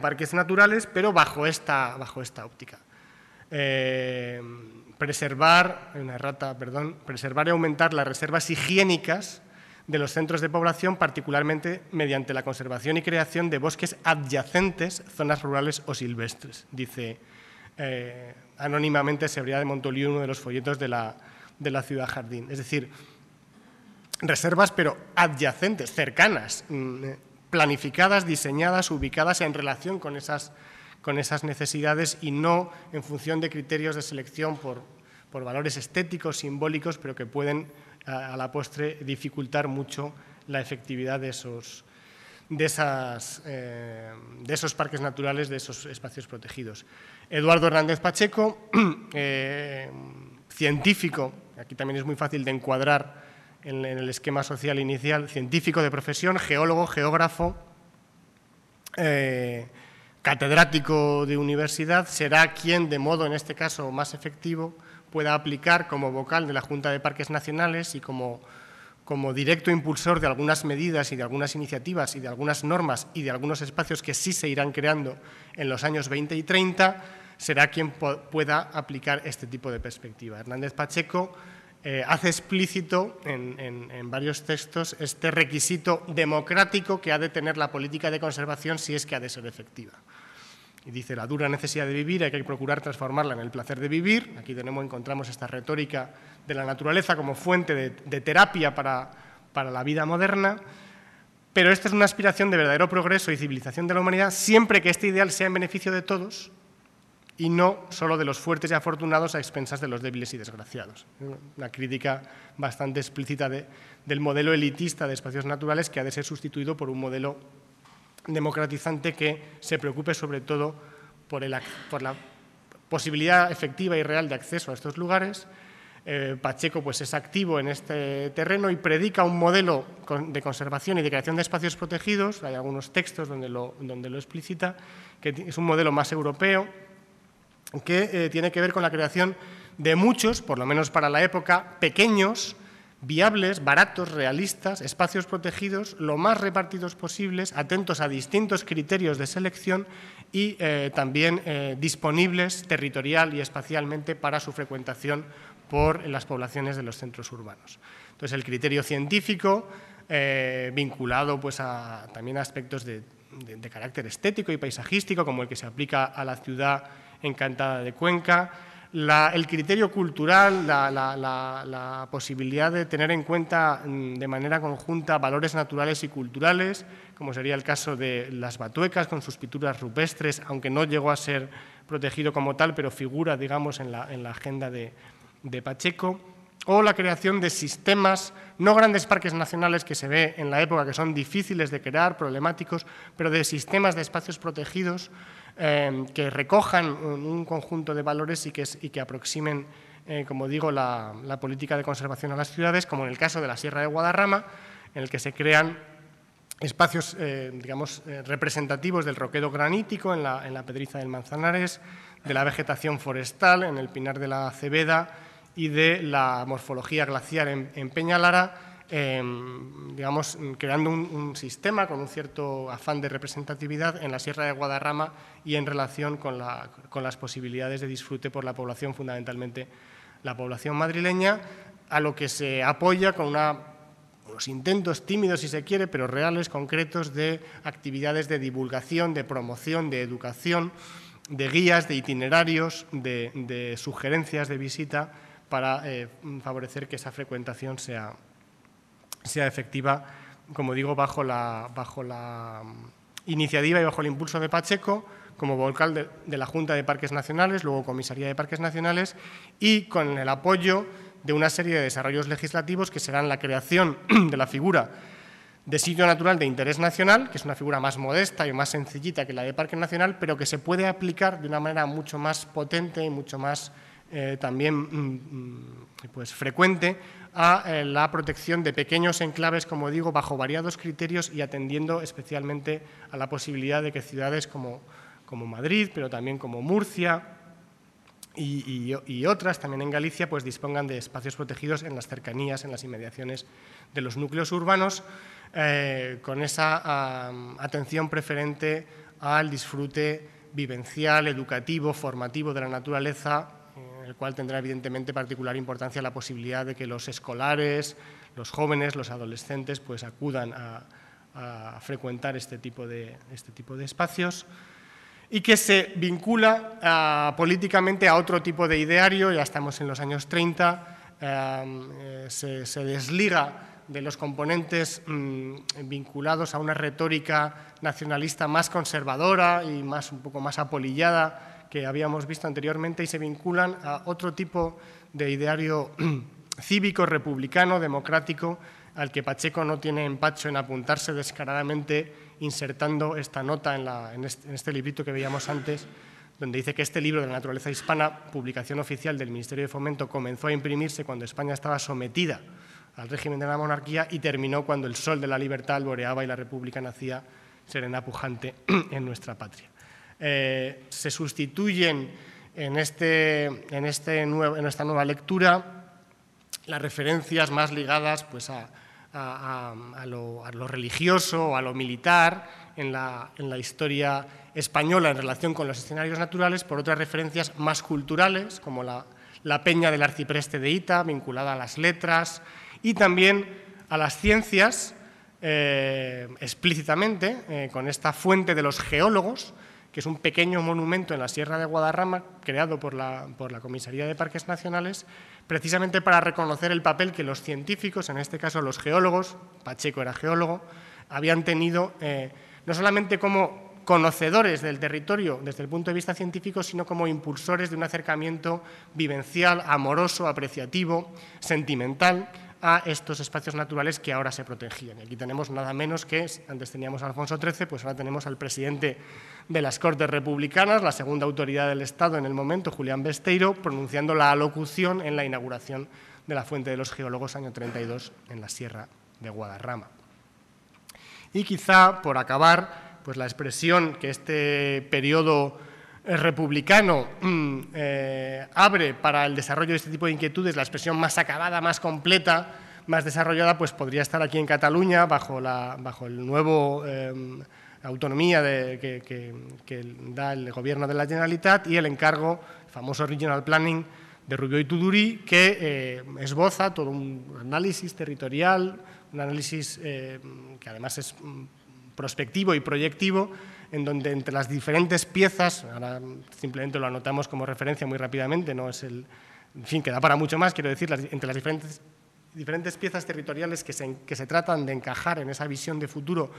parques naturales, pero bajo esta óptica. Preservar y aumentar las reservas higiénicas de los centros de población, particularmente mediante la conservación y creación de bosques adyacentes, zonas rurales o silvestres, dice anónimamente Sebría de Montoliu, uno de los folletos de la ciudad jardín. Es decir, reservas pero adyacentes, cercanas, planificadas, diseñadas, ubicadas en relación con esas necesidades y no en función de criterios de selección por valores estéticos, simbólicos, pero que pueden a la postre dificultar mucho la efectividad de esos parques naturales, de esos espacios protegidos. Eduardo Hernández Pacheco, científico, aquí también es muy fácil de encuadrar en el esquema social inicial, científico de profesión, geólogo, geógrafo, catedrático de universidad, será quien de modo, en este caso, más efectivo, pueda aplicar como vocal de la Junta de Parques Nacionales y como directo impulsor de algunas medidas y de algunas iniciativas y de algunas normas y de algunos espacios que sí se irán creando en los años 20 y 30, será quien pueda aplicar este tipo de perspectiva. Hernández Pacheco hace explícito en varios textos este requisito democrático que ha de tener la política de conservación si es que ha de ser efectiva. Y dice, la dura necesidad de vivir, hay que procurar transformarla en el placer de vivir. Aquí encontramos esta retórica de la naturaleza como fuente de terapia para la vida moderna. Pero esta es una aspiración de verdadero progreso y civilización de la humanidad, siempre que este ideal sea en beneficio de todos y no solo de los fuertes y afortunados a expensas de los débiles y desgraciados. Una crítica bastante explícita del modelo elitista de espacios naturales que ha de ser sustituido por un modelo democratizante que se preocupe sobre todo por la posibilidad efectiva y real de acceso a estos lugares. Pacheco pues, es activo en este terreno y predica un modelo de conservación y de creación de espacios protegidos, hay algunos textos donde lo explicita, que es un modelo más europeo, que tiene que ver con la creación de muchos, por lo menos para la época, pequeños viables, baratos, realistas, espacios protegidos, lo más repartidos posibles, atentos a distintos criterios de selección y también disponibles territorial y espacialmente para su frecuentación por las poblaciones de los centros urbanos. Entonces, el criterio científico vinculado pues, también a aspectos de carácter estético y paisajístico, como el que se aplica a la ciudad encantada de Cuenca. El criterio cultural, la posibilidad de tener en cuenta de manera conjunta valores naturales y culturales, como sería el caso de las Batuecas con sus pinturas rupestres, aunque no llegó a ser protegido como tal, pero figura, digamos, en la agenda de Pacheco, o la creación de sistemas, no grandes parques nacionales que se ve en la época, que son difíciles de crear, problemáticos, pero de sistemas de espacios protegidos que recojan un conjunto de valores y que aproximen, como digo, la política de conservación a las ciudades, como en el caso de la Sierra de Guadarrama, en el que se crean espacios, digamos, representativos del roquedo granítico en la Pedriza del Manzanares, de la vegetación forestal en el Pinar de la Cebeda y de la morfología glaciar en Peñalara, digamos, creando un sistema con un cierto afán de representatividad en la Sierra de Guadarrama y en relación con las posibilidades de disfrute por la población, fundamentalmente la población madrileña, a lo que se apoya con unos intentos tímidos, si se quiere, pero reales, concretos, de actividades de divulgación, de promoción, de educación, de guías, de itinerarios, de sugerencias de visita para favorecer que esa frecuentación sea efectiva, como digo, bajo la iniciativa y bajo el impulso de Pacheco, como vocal de la Junta de Parques Nacionales, luego Comisaría de Parques Nacionales, y con el apoyo de una serie de desarrollos legislativos que serán la creación de la figura de sitio natural de interés nacional, que es una figura más modesta y más sencillita que la de Parque Nacional, pero que se puede aplicar de una manera mucho más potente y mucho más también pues, frecuente a la protección de pequeños enclaves, como digo, bajo variados criterios y atendiendo especialmente a la posibilidad de que ciudades como Madrid, pero también como Murcia y otras, también en Galicia, pues dispongan de espacios protegidos en las cercanías, en las inmediaciones de los núcleos urbanos, con esa atención preferente al disfrute vivencial, educativo, formativo de la naturaleza, el cual tendrá evidentemente particular importancia la posibilidad de que los escolares, los jóvenes, los adolescentes, pues acudan a frecuentar este tipo de espacios, y que se vincula políticamente a otro tipo de ideario. Ya estamos en los años 30, se desliga de los componentes vinculados a una retórica nacionalista más conservadora y un poco más apolillada que habíamos visto anteriormente, y se vinculan a otro tipo de ideario cívico, republicano, democrático, al que Pacheco no tiene empacho en apuntarse descaradamente, insertando esta nota en este librito que veíamos antes, donde dice que este libro de la naturaleza hispana, publicación oficial del Ministerio de Fomento, comenzó a imprimirse cuando España estaba sometida al régimen de la monarquía y terminó cuando el sol de la libertad alboreaba y la república nacía serena, pujante en nuestra patria. Se sustituyen en esta nueva lectura las referencias más ligadas pues, a lo religioso o a lo militar en la historia española en relación con los escenarios naturales por otras referencias más culturales, como la peña del arcipreste de Ita, vinculada a las letras y también a las ciencias, explícitamente, con esta fuente de los geólogos, que es un pequeño monumento en la Sierra de Guadarrama, creado por la Comisaría de Parques Nacionales, precisamente para reconocer el papel que los científicos, en este caso los geólogos, Pacheco era geólogo, habían tenido no solamente como conocedores del territorio desde el punto de vista científico, sino como impulsores de un acercamiento vivencial, amoroso, apreciativo, sentimental a estos espacios naturales que ahora se protegían. Y aquí tenemos nada menos que, antes teníamos a Alfonso XIII, pues ahora tenemos al presidente de las Cortes Republicanas, la segunda autoridad del Estado en el momento, Julián Besteiro, pronunciando la alocución en la inauguración de la Fuente de los Geólogos, año 32, en la Sierra de Guadarrama. Y quizá, por acabar, pues la expresión que este periodo republicano abre para el desarrollo de este tipo de inquietudes, la expresión más acabada, más completa más desarrollada, pues podría estar aquí en Cataluña, bajo el nuevo autonomía que da el gobierno de la Generalitat y el encargo, el famoso Regional Planning de Rubió y Tudurí, que esboza todo un análisis territorial, un análisis que además es prospectivo y proyectivo, en donde entre las diferentes piezas, ahora simplemente lo anotamos como referencia muy rápidamente, no es el, en fin, que da para mucho más, quiero decir, entre las diferentes piezas territoriales que se tratan de encajar en esa visión de futuro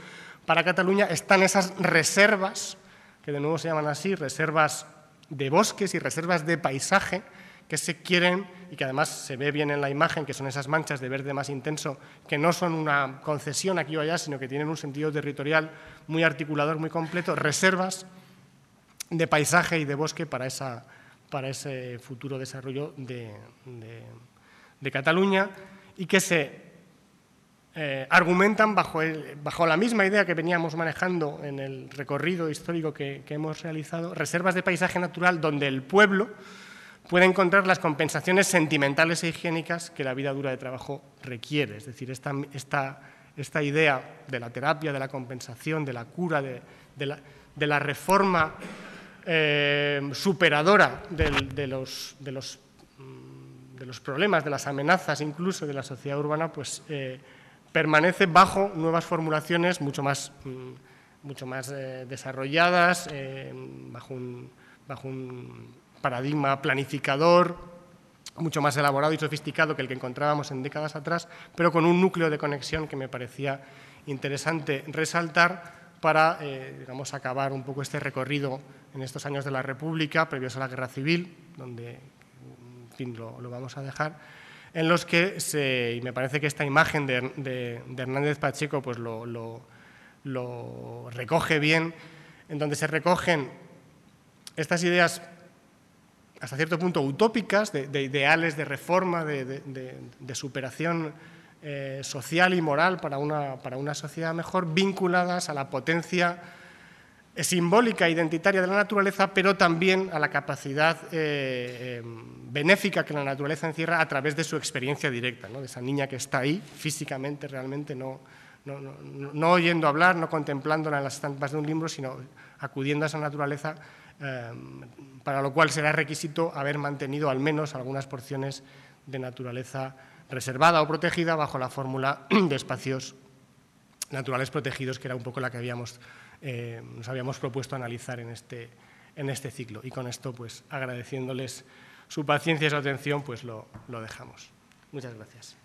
para Cataluña, están esas reservas, que de nuevo se llaman así, reservas de bosques y reservas de paisaje, que se quieren y que además se ve bien en la imagen, que son esas manchas de verde más intenso, que no son una concesión aquí o allá, sino que tienen un sentido territorial muy articulador, muy completo, reservas de paisaje y de bosque para ese futuro desarrollo de Cataluña, y que se argumentan bajo la misma idea que veníamos manejando en el recorrido histórico que hemos realizado, reservas de paisaje natural donde el pueblo puede encontrar las compensaciones sentimentales e higiénicas que la vida dura de trabajo requiere. Es decir, esta idea de la terapia, de la compensación, de la cura, de la reforma superadora de los problemas, de las amenazas incluso de la sociedad urbana, pues permanece bajo nuevas formulaciones mucho más desarrolladas, bajo un paradigma planificador, mucho más elaborado y sofisticado que el que encontrábamos en décadas atrás, pero con un núcleo de conexión que me parecía interesante resaltar para digamos, acabar un poco este recorrido en estos años de la República, previos a la Guerra Civil, donde en fin, lo vamos a dejar, en los que y me parece que esta imagen de Hernández Pacheco pues lo recoge bien, en donde se recogen estas ideas hasta cierto punto utópicas, de ideales de reforma, de superación social y moral para una sociedad mejor, vinculadas a la potencia simbólica e identitaria de la naturaleza, pero también a la capacidad benéfica que la naturaleza encierra a través de su experiencia directa, ¿no? De esa niña que está ahí físicamente, realmente, no oyendo hablar, no contemplándola en las estampas de un libro, sino acudiendo a esa naturaleza, para lo cual será requisito haber mantenido al menos algunas porciones de naturaleza reservada o protegida bajo la fórmula de espacios naturales protegidos, que era un poco la que nos habíamos propuesto analizar en este ciclo. Y con esto, pues agradeciéndoles su paciencia y su atención, pues lo dejamos. Muchas gracias.